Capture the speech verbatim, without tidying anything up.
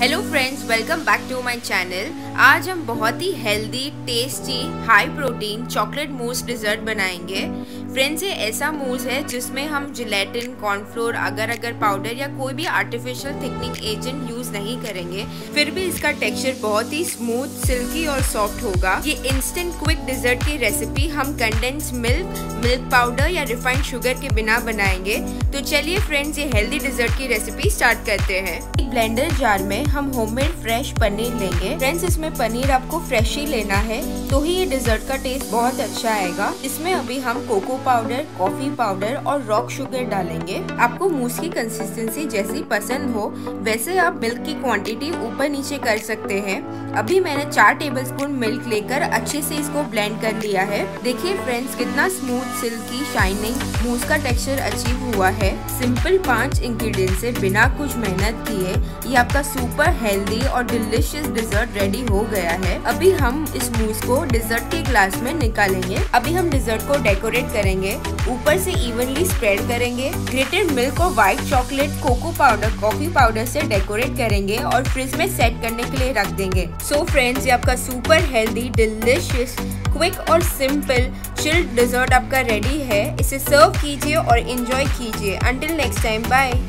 Hello friends, welcome back to my channel. आज हम बहुत ही healthy, tasty, high protein chocolate mousse dessert बनाएंगे। फ्रेंड्स, ये ऐसा मूस है जिसमें हम जिलेटिन, कॉर्नफ्लोर, अगर अगर पाउडर या कोई भी आर्टिफिशियल थिकनिंग एजेंट यूज़ नहीं करेंगे, फिर भी इसका टेक्सचर बहुत ही स्मूथ, सिल्की और सॉफ्ट होगा। ये इंस्टेंट क्विक डिज़र्ट की रेसिपी हम कंडेंस्ड मिल्क, मिल्क पाउडर या रिफाइंड शुगर के बिना बनाएंगे। तो चलिए फ्रेंड्स, ये हेल्दी डिज़र्ट की रेसिपी स्टार्ट करते हैं। एक ब्लेंडर जार में हम होममेड फ्रेश पनीर लेंगे। फ्रेंड्स, इसमें पनीर आपको फ्रेश ही लेना है, तो ही ये डिज़र्ट का टेस्ट बहुत अच्छा आएगा। इसमें अभी हम कोको पाउडर, कॉफी पाउडर और रॉक शुगर डालेंगे। आपको मूस की कंसिस्टेंसी जैसी पसंद हो वैसे आप मिल्क की क्वांटिटी ऊपर नीचे कर सकते हैं। अभी मैंने चार टेबलस्पून मिल्क लेकर अच्छे से इसको ब्लेंड कर लिया है। देखिए फ्रेंड्स, कितना स्मूथ, सिल्की, शाइनिंग मूस का टेक्सचर अचीव हुआ है। सिंपल पाँच इंग्रेडिएंट से बिना कुछ मेहनत किए ये आपका सुपर हेल्दी और डिलिशियस डिजर्ट रेडी हो गया है। अभी हम इस मूस को डिजर्ट के ग्लास में निकालेंगे। अभी हम डिजर्ट को डेकोरेट करेंगे। ऊपर से इवनली स्प्रेड करेंगे। ग्रेटेड मिल्क और white chocolate, cocoa powder, coffee powder से डेकोरेट करेंगे और फ्रिज में सेट करने के लिए रख देंगे। सो फ्रेंड्स, ये आपका सुपर हेल्दी, डिलिशियस, क्विक और सिंपल चिल्ड डिजर्ट आपका रेडी है। इसे सर्व कीजिए और एंजॉय कीजिए। Until next time, bye.